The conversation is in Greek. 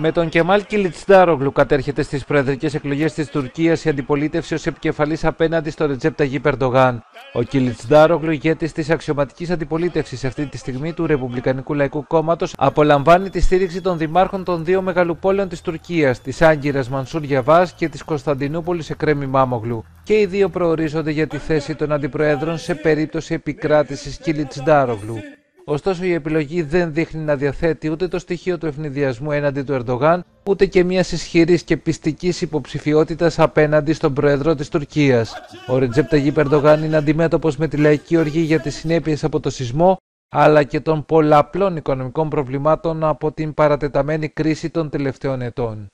Με τον Κεμάλ Κιλιτσντάρογλου κατέρχεται στις προεδρικές εκλογές της Τουρκίας η αντιπολίτευση ως επικεφαλής απέναντι στο Ρετζέπ Ταγίπ Ερντογάν. Ο Κιλιτσντάρογλου, ηγέτης της αξιωματικής αντιπολίτευσης αυτή τη στιγμή του Ρεπουμπλικανικού Λαϊκού Κόμματος, απολαμβάνει τη στήριξη των δημάρχων των δύο μεγαλοπόλεων της Τουρκίας, της Άγκυρας Μανσούρ Γιαβάς και της Κωνσταντινούπολης Εκρέμ Ιμάμογλου. Και οι δύο προορίζονται για τη θέση των αντιπροέδρων σε περίπτωση επικράτησης Κιλιτσντάρογλου. Ωστόσο, η επιλογή δεν δείχνει να διαθέτει ούτε το στοιχείο του ευνηδιασμού έναντι του Ερντογάν, ούτε και μιας ισχυρής και πιστικής υποψηφιότητας απέναντι στον πρόεδρο της Τουρκίας. Ο Ρετζέπ Ταγίπ Ερντογάν είναι αντιμέτωπος με τη λαϊκή οργή για τις συνέπειες από το σεισμό, αλλά και των πολλαπλών οικονομικών προβλημάτων από την παρατεταμένη κρίση των τελευταίων ετών.